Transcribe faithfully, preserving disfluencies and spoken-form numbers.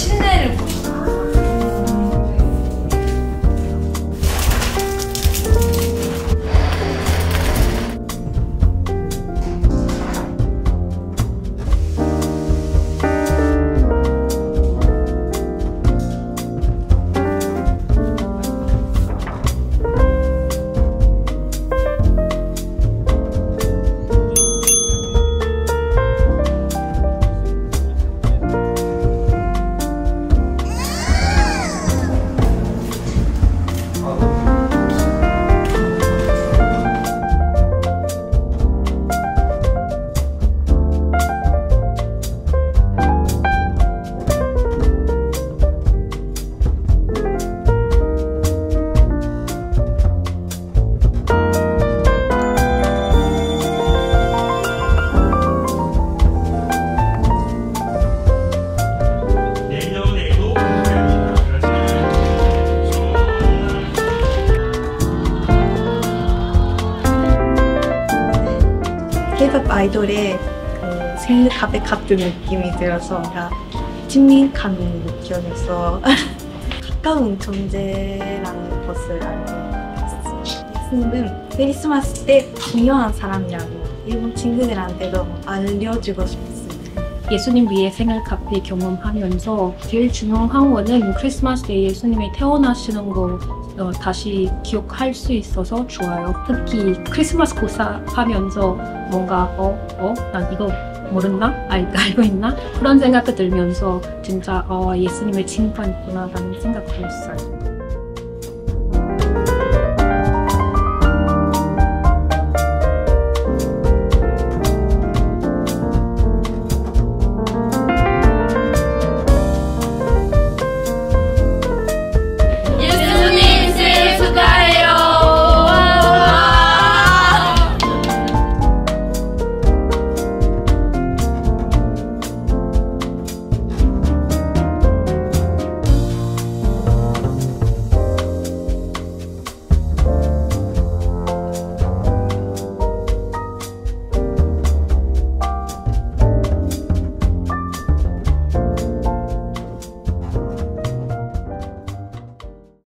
신뢰를 보여요. 케이팝 아이돌의 그 생각합의 같은 느낌이 들어서 제가 친밀감을 느껴서 가까운 존재라는 것을 알고 있었어요. 예수님은 크리스마스 때 중요한 사람이라고 일본 친구들한테도 알려주고 싶었습니다. 예수님 위에 생일카페 경험하면서 제일 중요한 거는 크리스마스 때 예수님이 태어나시는 거 어, 다시 기억할 수 있어서 좋아요. 특히 크리스마스 고사하면서 뭔가 어? 어? 난 이거 모르나? 알, 알고 있나? 그런 생각이 들면서 진짜 어, 예수님의 친구가 있구나 라는 생각을 했어요.